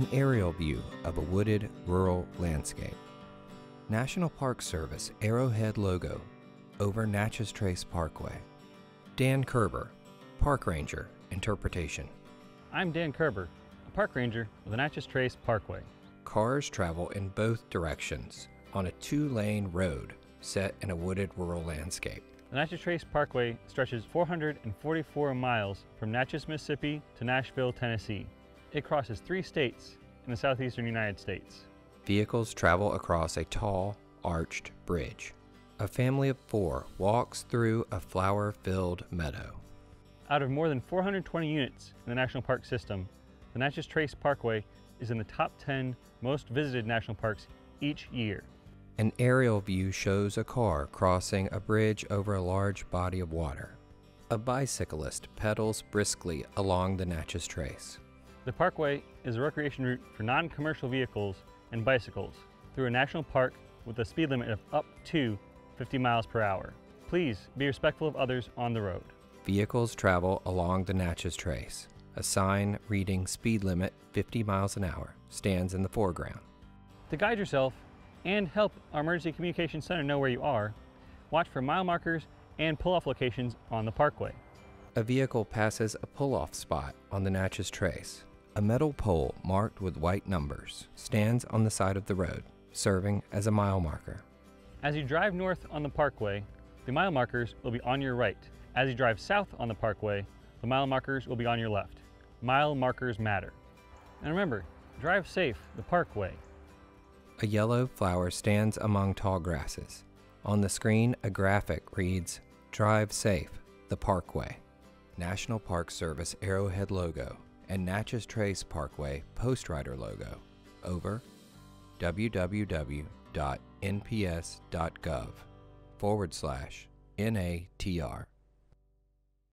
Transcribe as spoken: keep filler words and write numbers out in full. an aerial view of a wooded rural landscape. National Park Service Arrowhead logo over Natchez Trace Parkway. Dan Kerber, Park Ranger, Interpretation. I'm Dan Kerber, a park ranger with the Natchez Trace Parkway. Cars travel in both directions on a two-lane road set in a wooded rural landscape. The Natchez Trace Parkway stretches four hundred forty-four miles from Natchez, Mississippi to Nashville, Tennessee. It crosses three states in the southeastern United States. Vehicles travel across a tall, arched bridge. A family of four walks through a flower-filled meadow. Out of more than four hundred twenty units in the National Park system, the Natchez Trace Parkway is in the top ten most visited national parks each year. An aerial view shows a car crossing a bridge over a large body of water. A bicyclist pedals briskly along the Natchez Trace. The parkway is a recreation route for non-commercial vehicles and bicycles through a national park with a speed limit of up to fifty miles per hour. Please be respectful of others on the road. Vehicles travel along the Natchez Trace. A sign reading speed limit fifty miles an hour stands in the foreground. To guide yourself and help our Emergency Communications Center know where you are, watch for mile markers and pull-off locations on the parkway. A vehicle passes a pull-off spot on the Natchez Trace. A metal pole marked with white numbers stands on the side of the road, serving as a mile marker. As you drive north on the parkway, the mile markers will be on your right. As you drive south on the parkway, the mile markers will be on your left. Mile markers matter. And remember, drive safe the parkway. A yellow flower stands among tall grasses. On the screen, a graphic reads, "Drive safe, the Parkway." National Park Service Arrowhead logo and Natchez Trace Parkway Post Rider logo over www.nps.gov forward slash NATR.